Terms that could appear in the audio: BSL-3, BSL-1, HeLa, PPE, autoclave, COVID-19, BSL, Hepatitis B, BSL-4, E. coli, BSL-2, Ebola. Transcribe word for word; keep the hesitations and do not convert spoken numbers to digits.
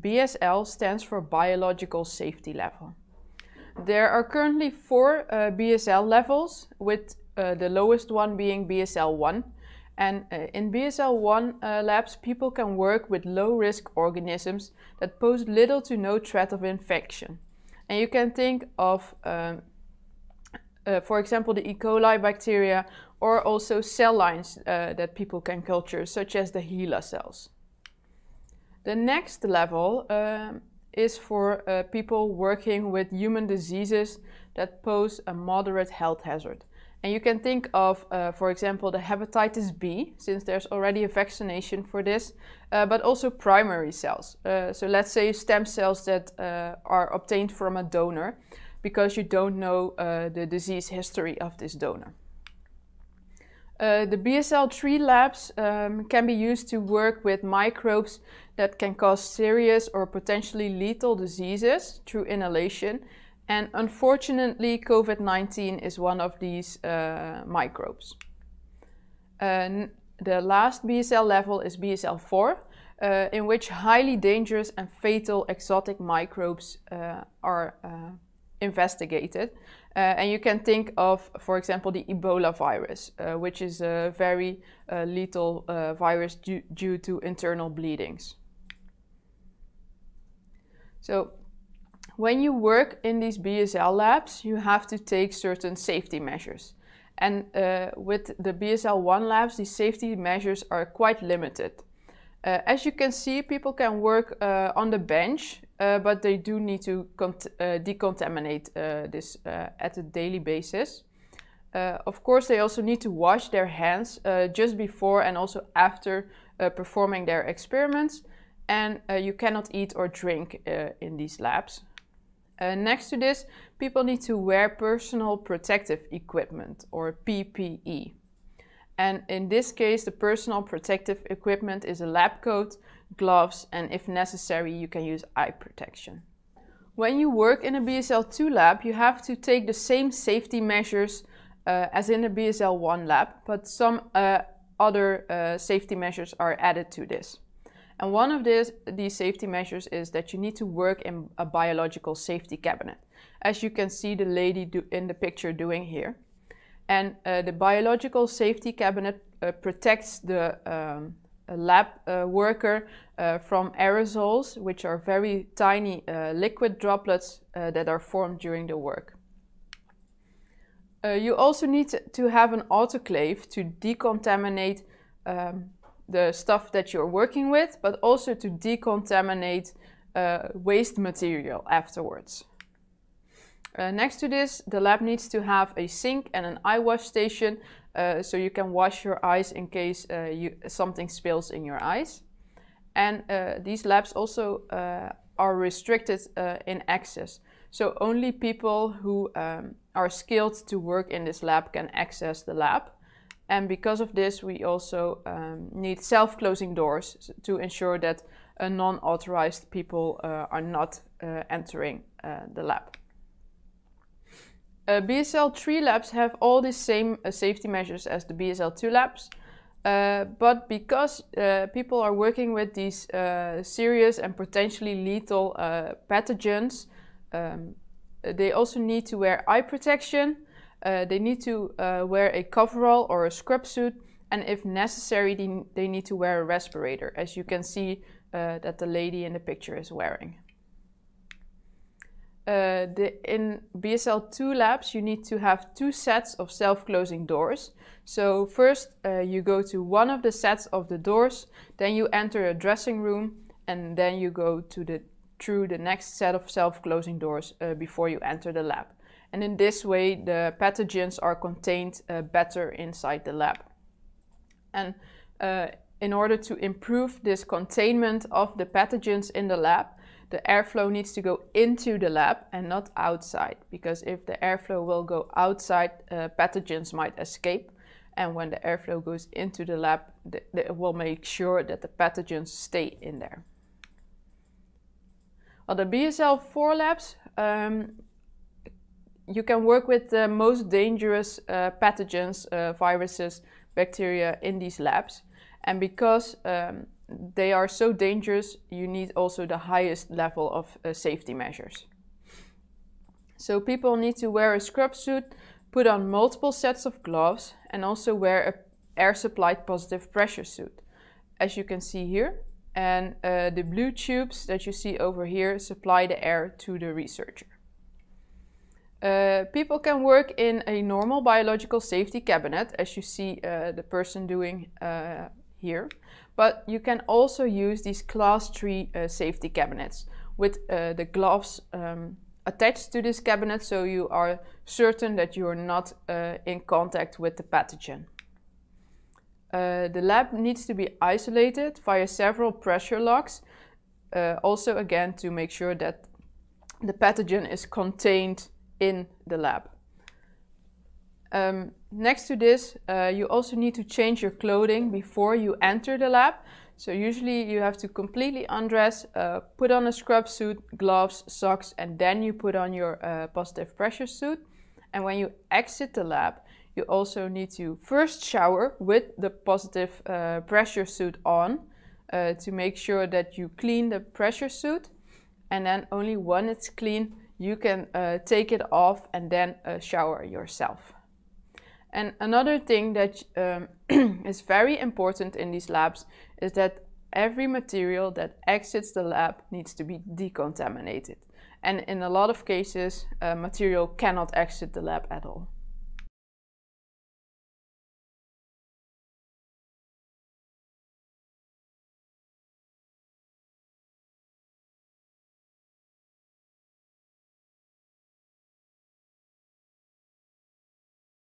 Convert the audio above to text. B S L stands for Biological Safety Level. There are currently four uh, B S L levels, with uh, the lowest one being B S L one. And uh, in B S L one uh, labs, people can work with low-risk organisms that pose little to no threat of infection. And you can think of, um, uh, for example, the E. coli bacteria, or also cell lines uh, that people can culture, such as the HeLa cells. The next level um, is for uh, people working with human diseases that pose a moderate health hazard. And you can think of, uh, for example, the hepatitis B, since there's already a vaccination for this, uh, but also primary cells. Uh, so let's say stem cells that uh, are obtained from a donor, because you don't know uh, the disease history of this donor. Uh, the B S L three labs um, can be used to work with microbes that can cause serious or potentially lethal diseases through inhalation. And unfortunately, COVID nineteen is one of these uh, microbes. Uh, the last B S L level is B S L four, uh, in which highly dangerous and fatal exotic microbes uh, are uh, investigated. Uh, and you can think of, for example, the Ebola virus, uh, which is a very uh, lethal uh, virus due, due to internal bleedings. So, when you work in these B S L labs, you have to take certain safety measures. And uh, with the B S L one labs, these safety measures are quite limited. Uh, as you can see, people can work uh, on the bench, uh, but they do need to cont uh, decontaminate uh, this uh, at a daily basis. Uh, of course, they also need to wash their hands uh, just before and also after uh, performing their experiments. And uh, you cannot eat or drink uh, in these labs. Uh, next to this, people need to wear personal protective equipment, or P P E. And in this case, the personal protective equipment is a lab coat, gloves, and if necessary, you can use eye protection. When you work in a B S L two lab, you have to take the same safety measures uh, as in a B S L one lab, but some uh, other uh, safety measures are added to this. And one of this, these safety measures is that you need to work in a biological safety cabinet, as you can see the lady do in the picture doing here. And uh, the biological safety cabinet uh, protects the um, lab uh, worker uh, from aerosols, which are very tiny uh, liquid droplets uh, that are formed during the work. Uh, you also need to have an autoclave to decontaminate um, the stuff that you're working with, but also to decontaminate uh, waste material afterwards. Uh, next to this, the lab needs to have a sink and an eye wash station, uh, so you can wash your eyes in case uh, you, something spills in your eyes. And uh, these labs also uh, are restricted uh, in access. So only people who um, are skilled to work in this lab can access the lab. And because of this, we also um, need self-closing doors to ensure that uh, non-authorized people uh, are not uh, entering uh, the lab. Uh, B S L three labs have all the same uh, safety measures as the B S L two labs, uh, but because uh, people are working with these uh, serious and potentially lethal uh, pathogens, um, they also need to wear eye protection, uh, they need to uh, wear a coverall or a scrub suit, and if necessary, they, they need to wear a respirator, as you can see uh, that the lady in the picture is wearing. Uh, the, in B S L two labs, you need to have two sets of self-closing doors. So first uh, you go to one of the sets of the doors, then you enter a dressing room, and then you go to the, through the next set of self-closing doors uh, before you enter the lab. And in this way, the pathogens are contained uh, better inside the lab. And uh, in order to improve this containment of the pathogens in the lab, the airflow needs to go into the lab and not outside, because if the airflow will go outside, uh, pathogens might escape. And when the airflow goes into the lab, th th we'll make sure that the pathogens stay in there. Well, the B S L four labs, um, you can work with the most dangerous uh, pathogens, uh, viruses, bacteria in these labs. And because um, they are so dangerous, you need also the highest level of uh, safety measures. So people need to wear a scrub suit, put on multiple sets of gloves, and also wear an air-supplied positive pressure suit, as you can see here. And uh, the blue tubes that you see over here supply the air to the researcher. Uh, people can work in a normal biological safety cabinet, as you see uh, the person doing uh, here. But you can also use these class three uh, safety cabinets with uh, the gloves um, attached to this cabinet, so you are certain that you are not uh, in contact with the pathogen. Uh, the lab needs to be isolated via several pressure locks, uh, also again to make sure that the pathogen is contained in the lab. Um, next to this, uh, you also need to change your clothing before you enter the lab. So usually you have to completely undress, uh, put on a scrub suit, gloves, socks, and then you put on your uh, positive pressure suit. And when you exit the lab, you also need to first shower with the positive uh, pressure suit on uh, to make sure that you clean the pressure suit. And then only when it's clean, you can uh, take it off and then uh, shower yourself. And another thing that um, is very important in these labs is that every material that exits the lab needs to be decontaminated. And in a lot of cases, uh, material cannot exit the lab at all.